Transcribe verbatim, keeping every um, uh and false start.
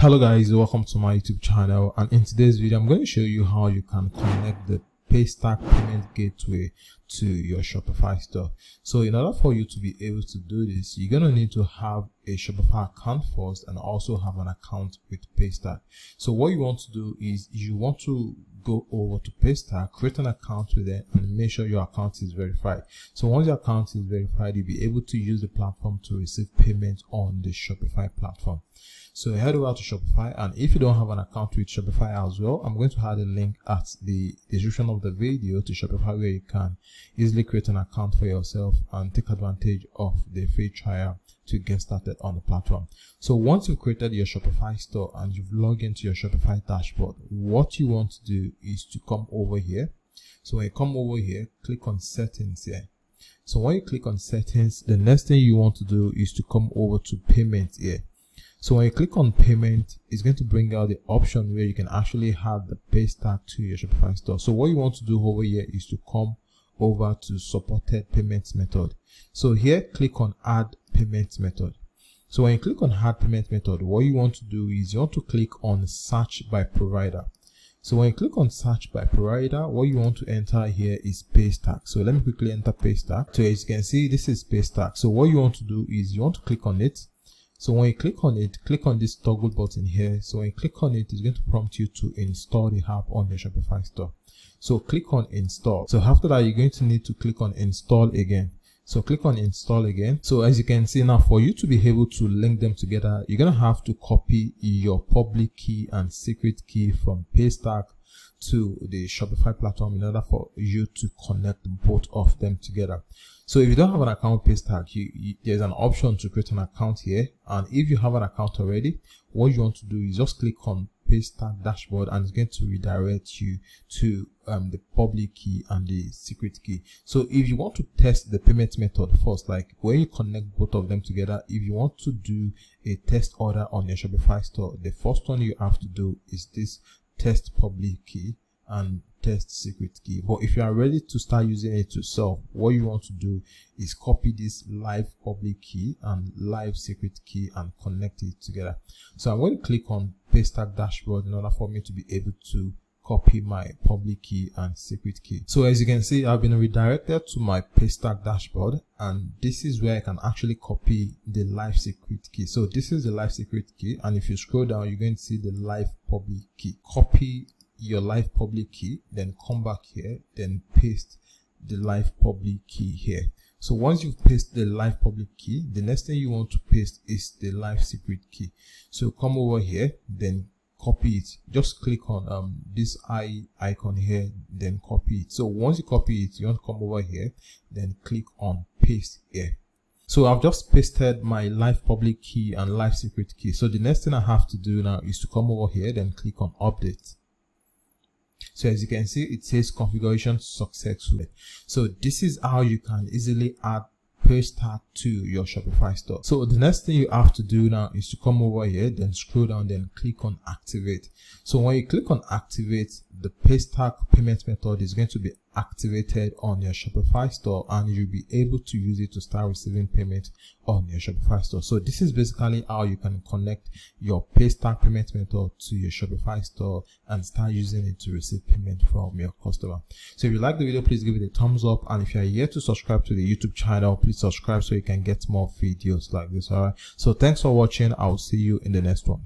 Hello guys, welcome to my YouTube channel, and in today's video I'm going to show you how you can connect the Paystack payment gateway to your Shopify store. So in order for you to be able to do this, you're going to need to have a Shopify account first and also have an account with Paystack. So what you want to do is you want to go over to Paystack, create an account with them, and make sure your account is verified. So once your account is verified, you'll be able to use the platform to receive payment on the Shopify platform. So head over to Shopify, and if you don't have an account with Shopify as well, I'm going to add a link at the description of the video to Shopify where you can easily create an account for yourself and take advantage of the free trial to get started on the platform. So once you've created your Shopify store and you've logged into your Shopify dashboard, what you want to do is to come over here. So when you come over here, click on settings here. So when you click on settings, the next thing you want to do is to come over to payment here. So when you click on payment, it's going to bring out the option where you can actually have the Paystack to your Shopify store. So what you want to do over here is to come over to supported payments method. So here, click on add payment method. So when you click on add payment method, what you want to do is you want to click on search by provider. So when you click on search by provider, what you want to enter here is Paystack. So let me quickly enter Paystack. So as you can see, this is Paystack. So what you want to do is you want to click on it. So when you click on it, click on this toggle button here. So when you click on it, it's going to prompt you to install the app on your Shopify store. So click on install. So after that, you're going to need to click on install again. So click on install again. So as you can see now, for you to be able to link them together, you're going to have to copy your public key and secret key from Paystack to the Shopify platform in order for you to connect both of them together. So if you don't have an account Paystack, you, you, there's an option to create an account here. And if you have an account already, what you want to do is just click on Paystack dashboard, and it's going to redirect you to um, the public key and the secret key. So if you want to test the payment method first, like when you connect both of them together, if you want to do a test order on your Shopify store, the first one you have to do is this test public key and test secret key. But if you are ready to start using it yourself, what you want to do is copy this live public key and live secret key and connect it together. So I'm going to click on Paystack dashboard in order for me to be able to copy my public key and secret key. So as you can see, I've been redirected to my Paystack dashboard, and this is where I can actually copy the live secret key. So this is the live secret key, and if you scroll down, you're going to see the live public key. Copy your live public key, then come back here, then paste the live public key here. So once you've pasted the live public key, the next thing you want to paste is the live secret key. So come over here, then copy it. Just click on um, this eye icon here, then copy it. So once you copy it, you want to come over here, then click on paste here. So I've just pasted my live public key and live secret key. So the next thing I have to do now is to come over here, then click on update. So as you can see, it says configuration successful. So this is how you can easily add Paystack to your Shopify store. So the next thing you have to do now is to come over here, then scroll down, then click on activate. So when you click on activate, the Paystack payment method is going to be activated on your Shopify store, and you'll be able to use it to start receiving payment on your Shopify store. So this is basically how you can connect your Paystack payment method to your Shopify store and start using it to receive payment from your customer. So if you like the video, please give it a thumbs up, and if you are yet to subscribe to the YouTube channel, please subscribe so you can get more videos like this. All right, so thanks for watching. I'll see you in the next one.